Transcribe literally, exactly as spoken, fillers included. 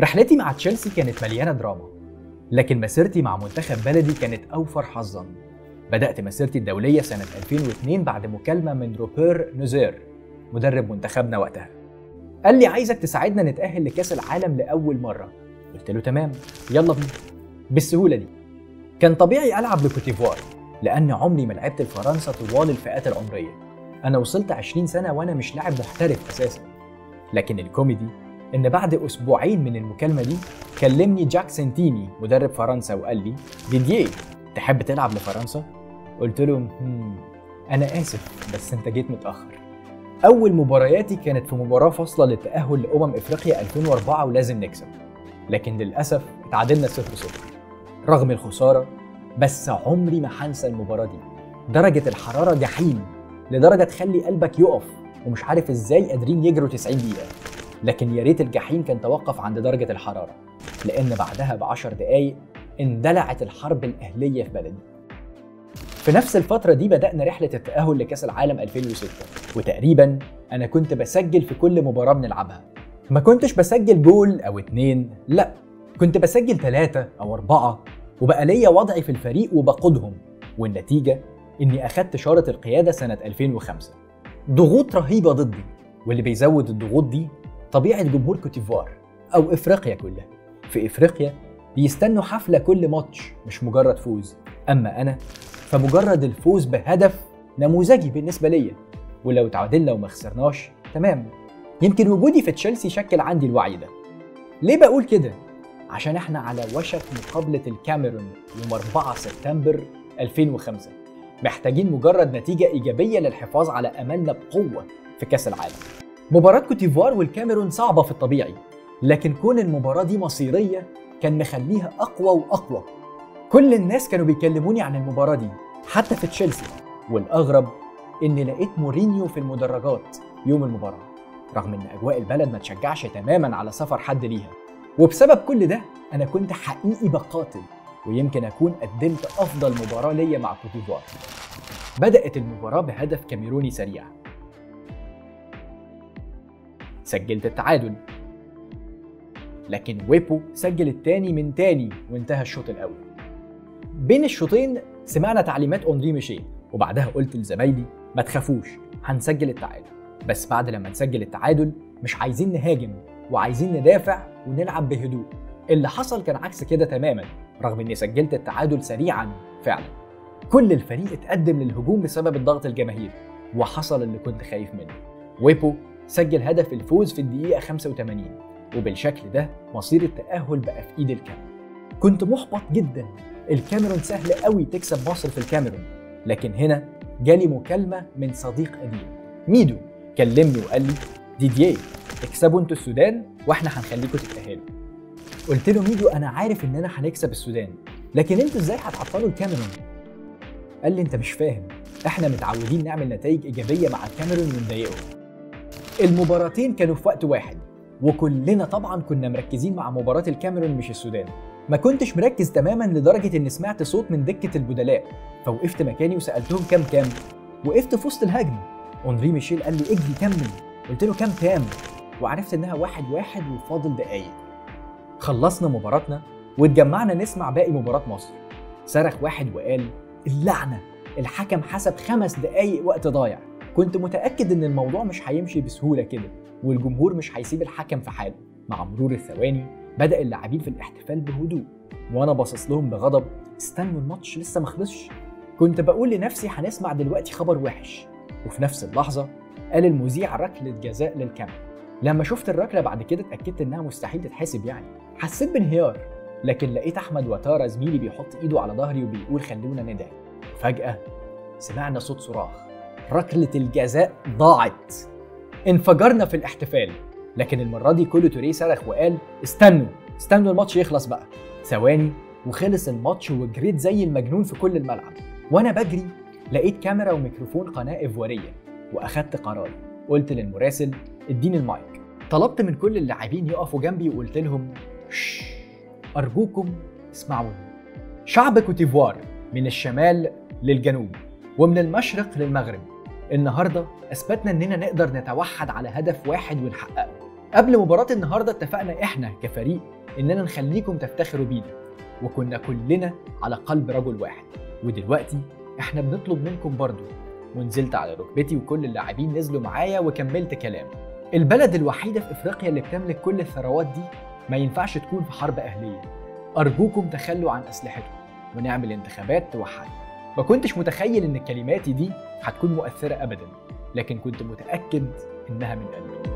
رحلتي مع تشيلسي كانت مليانة دراما، لكن مسيرتي مع منتخب بلدي كانت أوفر حظاً. بدأت مسيرتي الدولية سنة ألفين واثنين بعد مكالمة من روبير نوزير مدرب منتخبنا وقتها. قال لي عايزك تساعدنا نتأهل لكأس العالم لأول مرة. قلت له تمام، يلا بينا بالسهولة دي. كان طبيعي ألعب لكوت ديفوار لأن عمري ما لعبت لفرنسا طوال الفئات العمرية. أنا وصلت عشرين سنة وأنا مش لاعب محترف أساساً. لكن الكوميدي إن بعد أسبوعين من المكالمة دي كلمني جاك سانتيني مدرب فرنسا وقال لي ديدييه تحب تلعب لفرنسا؟ قلت له أنا آسف بس أنت جيت متأخر. أول مبارياتي كانت في مباراة فاصلة للتأهل لأمم إفريقيا ألفين وأربعة ولازم نكسب، لكن للأسف اتعادلنا صفر صفر رغم الخسارة، بس عمري ما هنسى المباراة دي. درجة الحرارة جحيم لدرجة تخلي قلبك يقف ومش عارف إزاي قادرين يجروا تسعين دقيقة، لكن يا ريت الجحيم كان توقف عند درجة الحرارة لأن بعدها بعشر دقايق اندلعت الحرب الأهلية في بلدي. في نفس الفترة دي بدأنا رحلة التأهل لكأس العالم ألفين وستة، وتقريبا أنا كنت بسجل في كل مباراة بنلعبها. ما كنتش بسجل جول أو اتنين، لأ كنت بسجل ثلاثة أو أربعة، وبقى ليا وضعي في الفريق وبقودهم، والنتيجة إني أخدت شارة القيادة سنة ألفين وخمسة. ضغوط رهيبة ضدي، واللي بيزود الضغوط دي طبيعة جمهور كوت ديفوار أو إفريقيا كلها. في إفريقيا بيستنوا حفلة كل ماتش مش مجرد فوز، أما أنا فمجرد الفوز بهدف نموذجي بالنسبة ليا، ولو تعادلنا وما خسرناش تمام. يمكن وجودي في تشيلسي شكل عندي الوعي ده. ليه بقول كده؟ عشان احنا على وشك مقابلة الكاميرون يوم أربعة سبتمبر ألفين وخمسة، محتاجين مجرد نتيجة إيجابية للحفاظ على أملنا بقوة في كأس العالم. مباراة كوت ديفوار والكاميرون صعبة في الطبيعي، لكن كون المباراة دي مصيرية كان مخليها أقوى وأقوى. كل الناس كانوا بيكلموني عن المباراة دي حتى في تشيلسي، والأغرب إني لقيت مورينيو في المدرجات يوم المباراة رغم إن أجواء البلد ما تشجعش تماماً على سفر حد ليها. وبسبب كل ده أنا كنت حقيقي بقاتل، ويمكن أكون قدمت أفضل مباراة ليا مع كوت ديفوار. بدأت المباراة بهدف كاميروني سريع، سجلت التعادل، لكن ويبو سجل التاني من تاني وانتهى الشوط الأول. بين الشوطين سمعنا تعليمات هنري ميشيل، وبعدها قلت لزمايلي ما تخافوش هنسجل التعادل، بس بعد لما نسجل التعادل مش عايزين نهاجم وعايزين ندافع ونلعب بهدوء. اللي حصل كان عكس كده تماما، رغم اني سجلت التعادل سريعا فعلا. كل الفريق اتقدم للهجوم بسبب الضغط الجماهيري، وحصل اللي كنت خايف منه. ويبو سجل هدف الفوز في الدقيقة خمسة وثمانين، وبالشكل ده مصير التأهل بقى في ايد الكاميرون. كنت محبط جدا، الكاميرون سهل قوي تكسب مصر في الكاميرون، لكن هنا جالي مكالمة من صديق قديم ميدو، كلمني وقال لي ديدييه اكسبوا انتوا السودان واحنا هنخليكوا تتأهلوا. قلت له ميدو انا عارف اننا هنكسب السودان، لكن انتوا ازاي هتعطلوا الكاميرون؟ قال لي انت مش فاهم، احنا متعودين نعمل نتائج ايجابية مع الكاميرون ونضايقهم. المباراتين كانوا في وقت واحد، وكلنا طبعا كنا مركزين مع مباراة الكاميرون مش السودان. ما كنتش مركز تماما لدرجة ان سمعت صوت من دكة البدلاء، فوقفت مكاني وسألتهم كام كام. وقفت في وسط الهجمة، هنري ميشيل قال لي اجري كمل، قلت له كام كام، وعرفت انها واحد واحد وفاضل دقايق. خلصنا مباراتنا واتجمعنا نسمع باقي مباراة مصر. صرخ واحد وقال اللعنة الحكم حسب خمس دقايق وقت ضايع. كنت متأكد إن الموضوع مش هيمشي بسهولة كده، والجمهور مش هيسيب الحكم في حاله. مع مرور الثواني بدأ اللاعبين في الاحتفال بهدوء، وأنا باصص لهم بغضب. استنوا الماتش لسه ما خلصش. كنت بقول لنفسي هنسمع دلوقتي خبر وحش، وفي نفس اللحظة قال المذيع ركلة جزاء للكاميرون. لما شفت الركلة بعد كده اتأكدت إنها مستحيل تتحسب، يعني حسيت بانهيار، لكن لقيت أحمد وتارا زميلي بيحط إيده على ظهري وبيقول خلونا ندعي. فجأة سمعنا صوت صراخ، ركلة الجزاء ضاعت. انفجرنا في الاحتفال، لكن المرة دي كله توريه صرخ وقال استنوا استنوا الماتش يخلص بقى. ثواني وخلص الماتش، وجريت زي المجنون في كل الملعب. وانا بجري لقيت كاميرا وميكروفون قناة إيفوارية، واخدت قراري. قلت للمراسل اديني المايك، طلبت من كل اللاعبين يقفوا جنبي وقلت لهم شش ارجوكم اسمعوني. شعب كوت ديفوار من الشمال للجنوب ومن المشرق للمغرب، النهارده اثبتنا اننا نقدر نتوحد على هدف واحد ونحققه، قبل مباراة النهاردة اتفقنا احنا كفريق اننا نخليكم تفتخروا بينا، وكنا كلنا على قلب رجل واحد، ودلوقتي احنا بنطلب منكم برضو. ونزلت على ركبتي وكل اللاعبين نزلوا معايا وكملت كلام. البلد الوحيدة في افريقيا اللي بتملك كل الثروات دي ما ينفعش تكون في حرب اهلية، ارجوكم تخلوا عن اسلحتكم ونعمل انتخابات توحد. ما كنتش متخيل ان كلماتي دي هتكون مؤثرة ابدا، لكن كنت متأكد انها من قلبي.